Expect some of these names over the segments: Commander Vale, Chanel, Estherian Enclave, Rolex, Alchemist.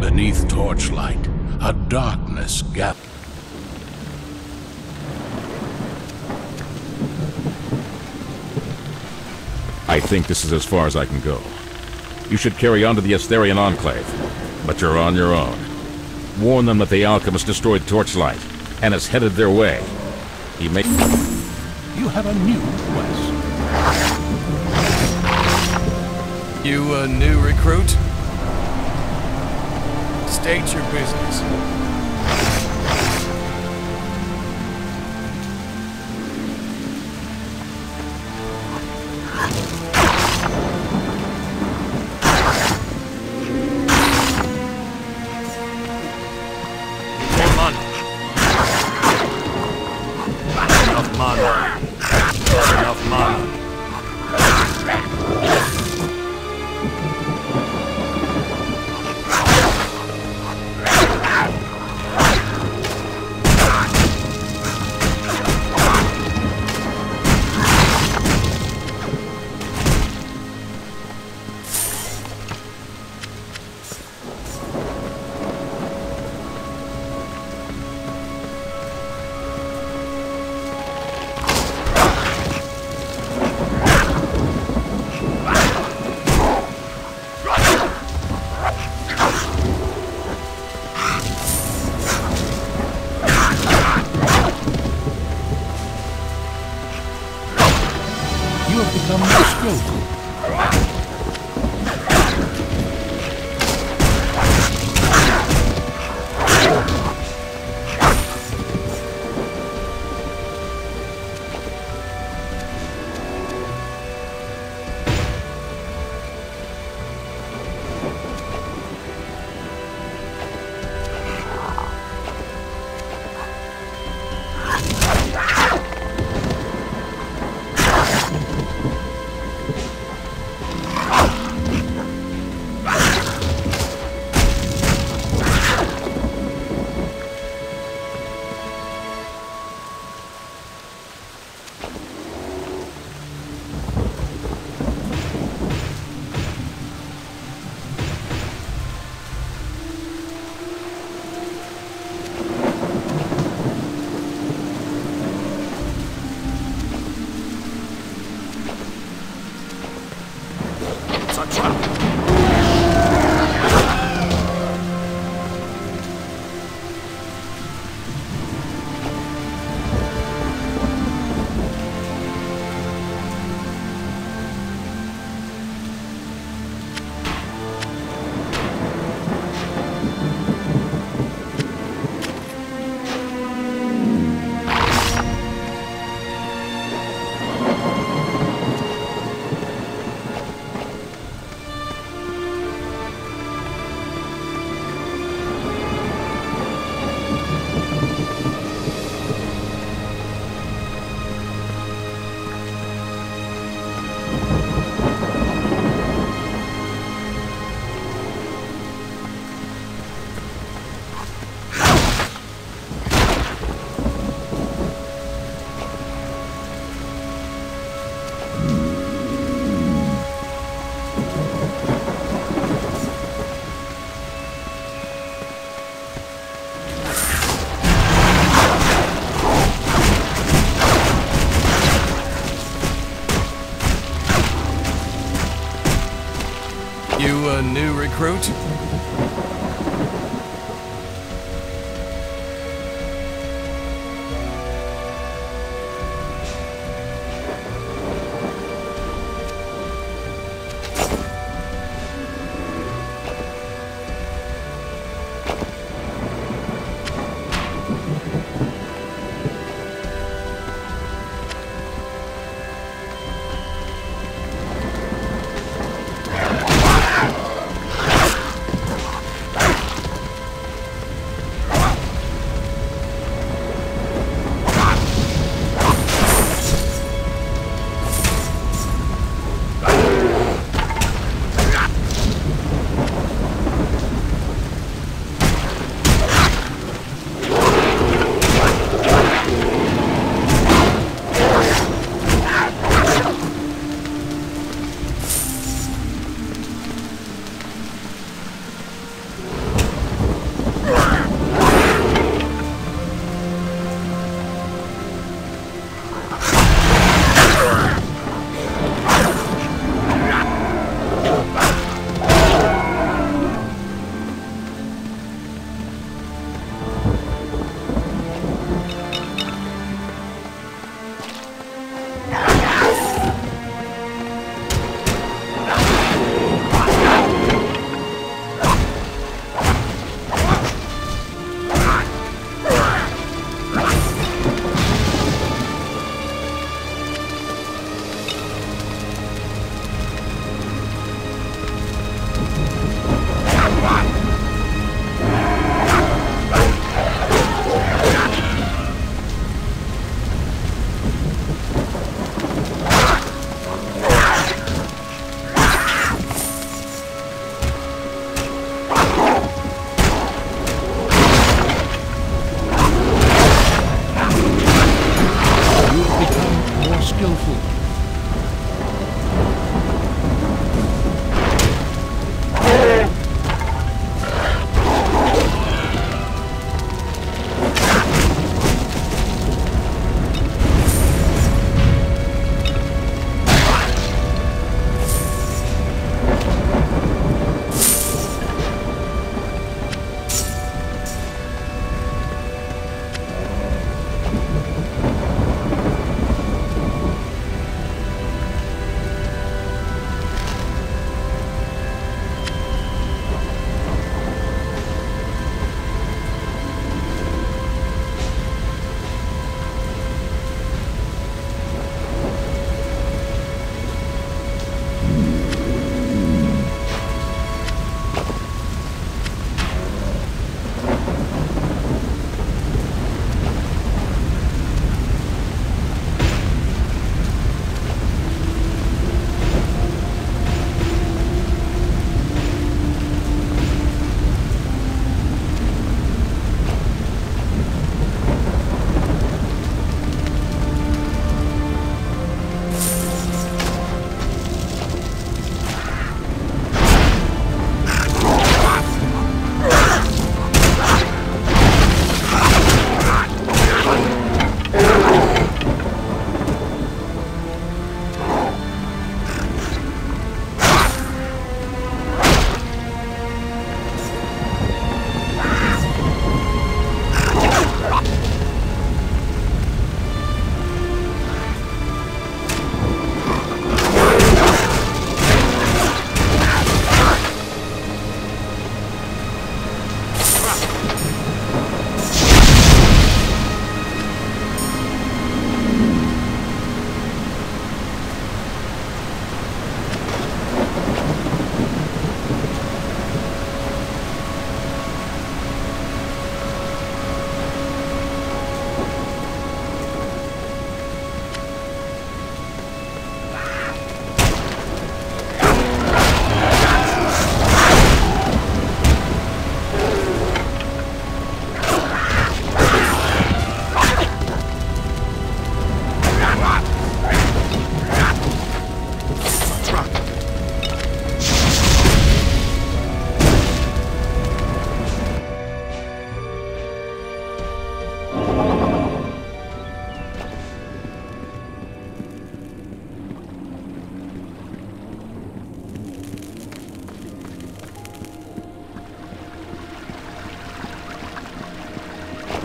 Beneath torchlight, a darkness gathered. I think this is as far as I can go. You should carry on to the Estherian Enclave, but you're on your own. Warn them that the Alchemist destroyed Torchlight and is headed their way. He may... You have a new quest. You a new recruit? State your business. Enough mana. a new recruit?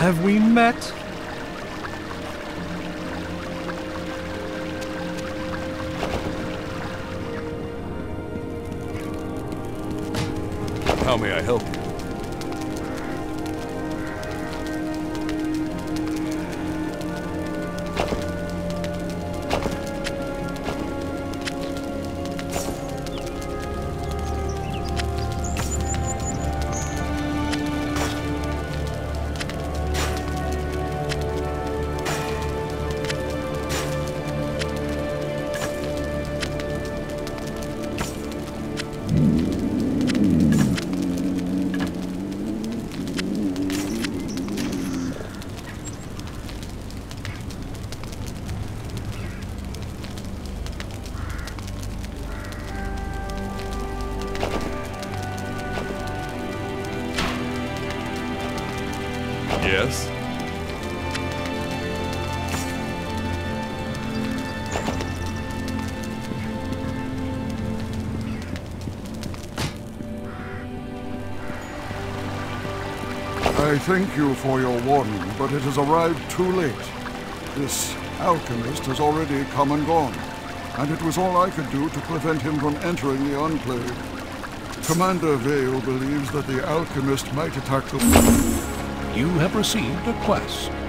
Have we met? How may I help you? Yes. I thank you for your warning, but it has arrived too late. This alchemist has already come and gone, and it was all I could do to prevent him from entering the Enclave. Commander Vale believes that the alchemist might attack the... You have received a quest.